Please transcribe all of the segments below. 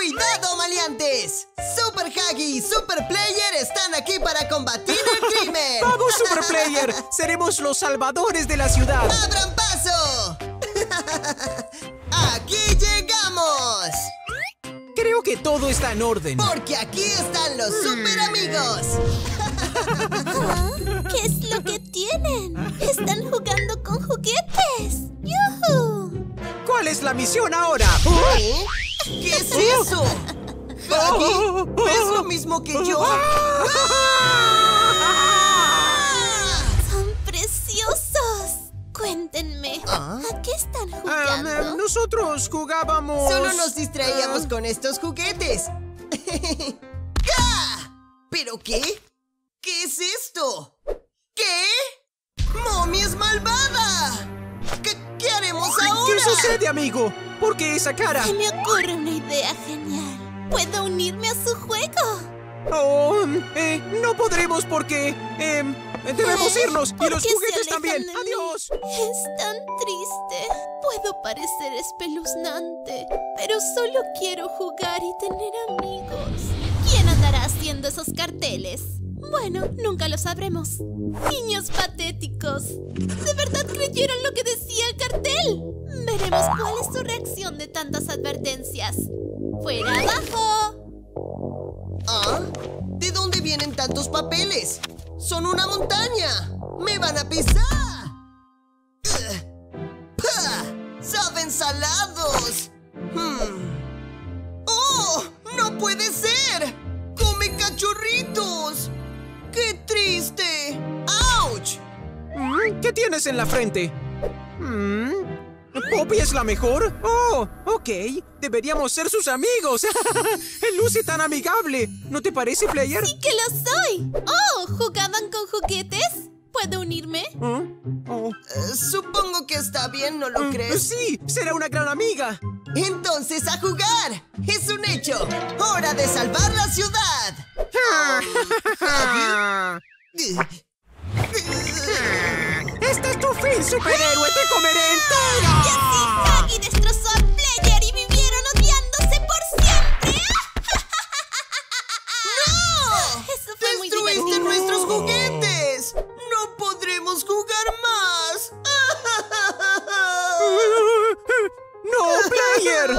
¡Cuidado, maleantes! ¡Super Huggy y Super Player están aquí para combatir el crimen! ¡Vamos, Super Player! ¡Seremos los salvadores de la ciudad! ¡Abran paso! ¡Aquí llegamos! Creo que todo está en orden. Porque aquí están los Super Amigos. ¿Ah? ¿Qué es lo que tienen? ¡Están jugando con juguetes! ¡Yuhu! ¿Cuál es la misión ahora? ¿Oh? ¿Qué es eso? Huggy, ¿ves lo mismo que yo? ¡Ah! ¡Son preciosos! Cuéntenme, ¿a qué están jugando? Nosotros jugábamos... Solo nos distraíamos con estos juguetes. ¿Pero qué? ¿Qué es esto? ¿Qué? ¡Mommy es malvada! ¿Qué haremos ahora? ¿Qué sucede, amigo? ¿Por qué esa cara? Se me ocurre una idea genial. ¿Puedo unirme a su juego? Oh, no podremos porque... debemos irnos y los juguetes también. ¡Adiós! Es tan triste. Puedo parecer espeluznante, pero solo quiero jugar y tener amigos. ¿Quién andará haciendo esos carteles? Bueno, nunca lo sabremos. Niños patéticos. ¿De verdad creyeron lo que decía el cartel? Veremos cuál es su reacción de tantas advertencias. ¡Fuera abajo! ¿Ah? ¿De dónde vienen tantos papeles? ¡Son una montaña! ¡Me van a pisar! ¡Saben salados! ¡Oh! ¡No puede ser! ¡Come cachorritos! ¡Qué triste! ¡Auch! ¿Qué tienes en la frente? ¿Poppy es la mejor? ¡Oh! Ok. Deberíamos ser sus amigos. ¡Él luce tan amigable! ¿No te parece, Player? ¡Sí que lo soy! ¡Oh! ¿Jugaban con juguetes? ¿Puedo unirme? Supongo que está bien, ¿no lo crees? ¡Sí! ¡Será una gran amiga! ¡Entonces a jugar! ¡Es un hecho! ¡Hora de salvar la ciudad! ¡Este es tu fin, superhéroe! ¡Te comeré entero! ¡Y así Huggy destrozó a Player y vivieron odiándose por siempre! ¡No! Eso fue muy divertido. ¡Destruiste nuestros juguetes! ¡No podremos jugar más! ¡No, Player!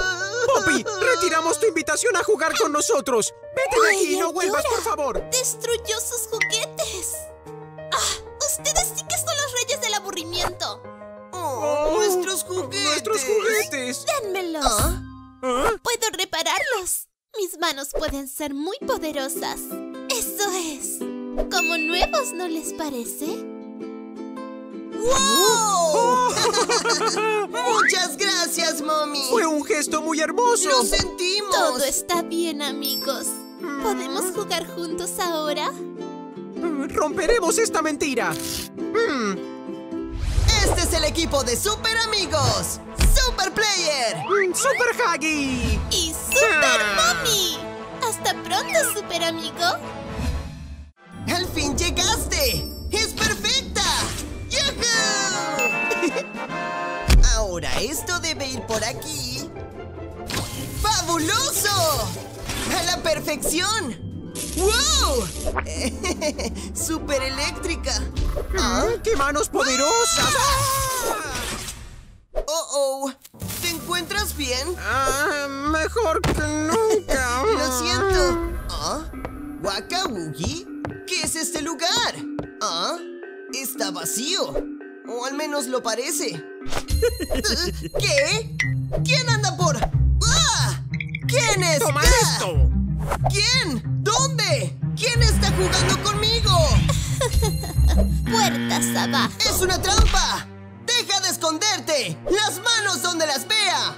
¡Poppy, retiramos tu invitación a jugar con nosotros! ¡Vete de aquí y no vuelvas, por favor! ¡Destruyó sus juguetes! ¡Ustedes sí que son los reyes del aburrimiento! ¡Oh, nuestros juguetes! ¡Nuestros juguetes! ¡Dánmelos! ¡Puedo repararlos! Mis manos pueden ser muy poderosas. ¡Eso es! ¿Como nuevos, no les parece? ¡Wow! ¡Muchas gracias, Mommy! ¡Fue un gesto muy hermoso! ¡Lo sentimos! Todo está bien, amigos. ¿Podemos jugar juntos ahora? ¡Romperemos esta mentira! ¡Este es el equipo de Super Amigos! ¡Super Player! ¡Super Huggy! ¡Y Super Mommy! ¡Hasta pronto, Super Amigo! ¡Al fin llegaste! ¡Es perfecta! ¡Yuhu! Ahora esto debe ir por aquí. ¡Fabuloso! ¡A la perfección! ¡Wow! ¡Súper eléctrica! ¡Qué manos poderosas! ¡Oh! ¿Te encuentras bien? Mejor que nunca. Lo siento. ¿Wakabuggy? ¿Qué es este lugar? Está vacío. O al menos lo parece. ¿Qué? ¿Quién anda por...? ¿Quién es? ¡Toma esto! ¿Quién? ¿Dónde? ¿Quién está jugando conmigo? ¡Puertas abajo! ¡Es una trampa! ¡Deja de esconderte! ¡Las manos donde las vea!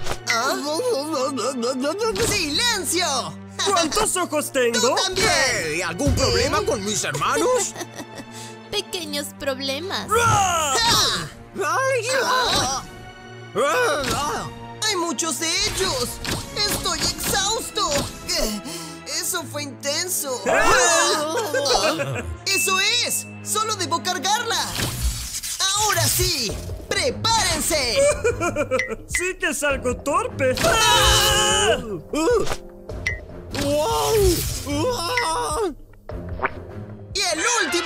¡Silencio! ¿Cuántos ojos tengo? ¡Tú también! ¿Qué? ¿Algún problema con mis hermanos? Pequeños problemas. ¡Hay muchos de ellos! ¡Estoy exhausto! ¡Eso fue intenso! ¡Eso es! ¡Solo debo cargarla! ¡Ahora sí! ¡Prepárense! ¡Sí que es algo torpe!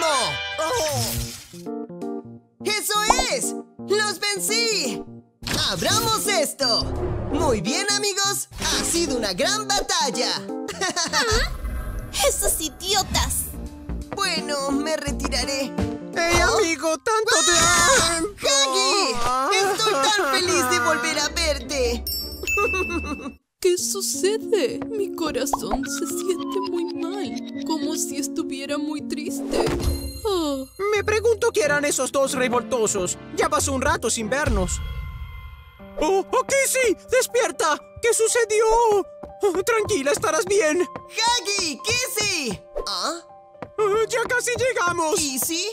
¡Oh! ¡Eso es! ¡Los vencí! ¡Abramos esto! Muy bien, amigos. Ha sido una gran batalla. ¿Ah? ¡Esos idiotas! Bueno, me retiraré. ¡Hey, amigo! ¡Tanto tiempo! ¡Huggy! ¡Estoy tan feliz de volver a verte! ¿Qué sucede? Mi corazón se siente muy mal, como si estuviera muy triste. Oh. Me pregunto qué eran esos dos revoltosos. Ya pasó un rato sin vernos. ¡Oh, Kissy! ¡Despierta! ¿Qué sucedió? Oh, tranquila, estarás bien. ¡Huggy! ¡Kissy! ¿Ah? ¡Ya casi llegamos! ¿Kissy?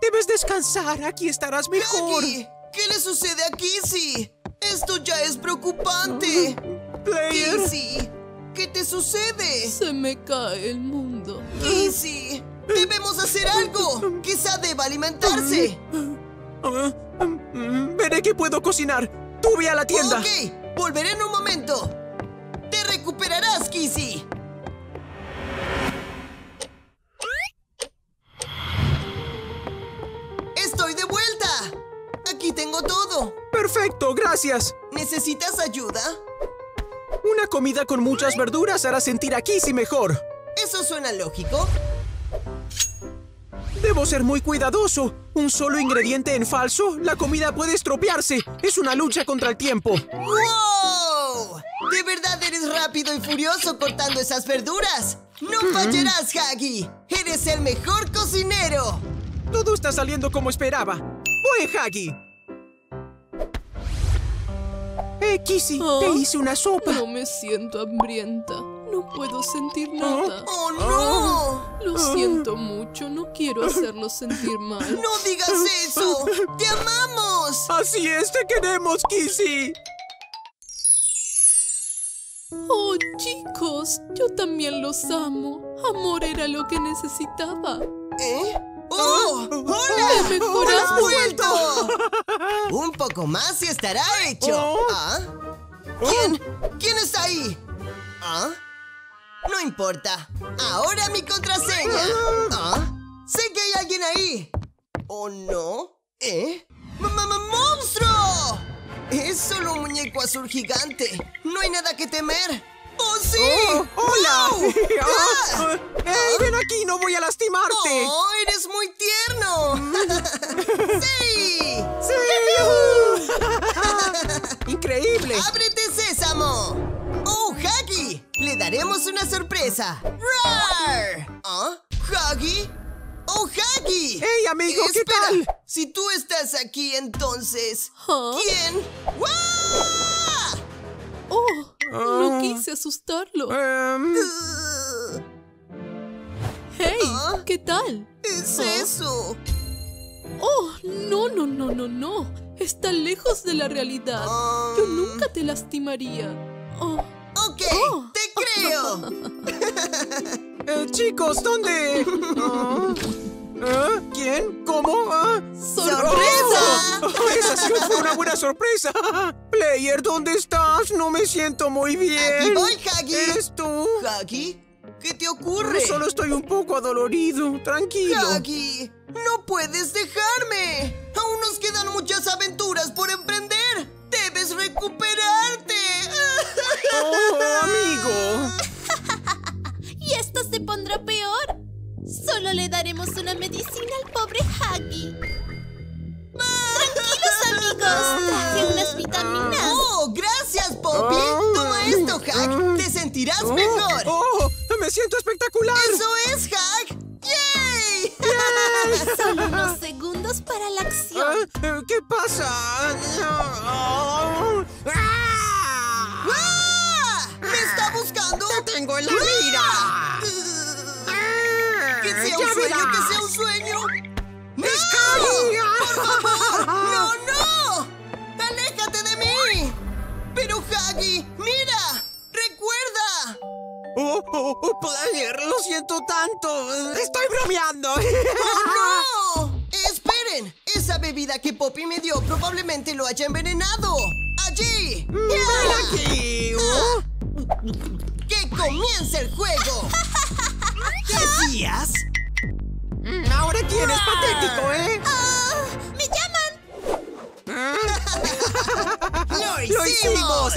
Debes descansar, aquí estarás mejor. Huggy, ¿qué le sucede a Kissy? ¡Esto ya es preocupante! ¡Player! Kissy, ¿qué te sucede? Se me cae el mundo. ¡Kissy! ¡Debemos hacer algo! ¡Quizá deba alimentarse! Veré qué puedo cocinar. ¡Tú ve a la tienda! ¡Ok! ¡Volveré en un momento! ¡Te recuperarás, Kissy! ¡Estoy de vuelta! ¡Aquí tengo todo! ¡Perfecto! ¡Gracias! ¿Necesitas ayuda? Una comida con muchas verduras hará sentir a Kissy mejor. ¿Eso suena lógico? Debo ser muy cuidadoso. Un solo ingrediente en falso, la comida puede estropearse. Es una lucha contra el tiempo. ¡Wow! ¡De verdad eres rápido y furioso cortando esas verduras! ¡No fallarás, Huggy! ¡Eres el mejor cocinero! Todo está saliendo como esperaba. ¡Voy, Huggy! Kissy, te hice una sopa. No me siento hambrienta. No puedo sentir nada. ¡Oh, no! Lo siento mucho. No quiero hacerlo sentir mal. ¡No digas eso! ¡Te amamos! Así es, te queremos, Kissy. Oh, chicos. Yo también los amo. Amor era lo que necesitaba. ¿Eh? ¡Oh! ¡Hola! ¡Te mejoras vuelto! Un poco más y estará hecho. ¿Ah? ¿Quién está ahí? ¿Ah? No importa. Ahora mi contraseña. ¿Ah? Sé que hay alguien ahí. ¿O no? ¿Eh? ¡Monstruo! Es solo un muñeco azul gigante. No hay nada que temer. ¡Oh, sí! Oh, ¡hola! Wow. Ah. ¡Hey, ven aquí! ¡No voy a lastimarte! ¡Oh, eres muy tierno! ¡Sí! ¡Sí! ¡Increíble! ¡Ábrete, sésamo! ¡Oh, Huggy! ¡Le daremos una sorpresa! ¡Rar! ¿Ah? ¿Huggy? ¡Oh, Huggy! ¡Hey, amigo! ¿Qué tal? Si tú estás aquí, entonces... ¿Quién? ¡Guau! ¡Oh! No quise asustarlo. ¡Hey! ¿Qué tal? ¿Es eso? ¡Oh! No, no, no, no, no. Está lejos de la realidad. Yo nunca te lastimaría. ¡Ok! ¡Te creo! Chicos, ¿dónde? ¿Quién? ¿Cómo? ¡Sorpresa! Oh, esa sí fue una buena sorpresa. Player, ¿dónde estás? No me siento muy bien. ¡Aquí voy, Huggy! ¿Eres tú? ¿Huggy? ¿Qué te ocurre? Solo estoy un poco adolorido. Tranquilo. ¡Huggy! ¡No puedes dejarme! ¡Aún nos quedan muchas aventuras por emprender! ¡Debes recuperarte! ¡Oh, amigo! Y esto se pondrá peor. Solo le daremos una medicina al pobre Huggy. ¡Tranquilos, amigos! Traje unas vitaminas. ¡Oh, gracias, Poppy! Toma esto, Hack. Te sentirás mejor. ¡Oh, me siento espectacular! ¡Eso es, Hack! ¡Yay! Yes. Solo unos segundos para la acción. ¿Qué pasa? ¡Me está buscando! ¡Te tengo en la mira! ¡Que sea un sueño! ¡Que sea un sueño! ¡No! ¡Por favor! ¡No, no! ¡Aléjate de mí! ¡Pero, Huggy! ¡Mira! ¡Recuerda! ¡Oh, Player! ¡Lo siento tanto! ¡Estoy bromeando! ¡Oh, no! ¡Esperen! Esa bebida que Poppy me dio probablemente lo haya envenenado. ¡Allí! ¡Ven aquí! ¡Que comience el juego! ¿Qué decías? también es patético, ¿eh? ¡Me llaman! ¿Ah? ¡Lo hicimos!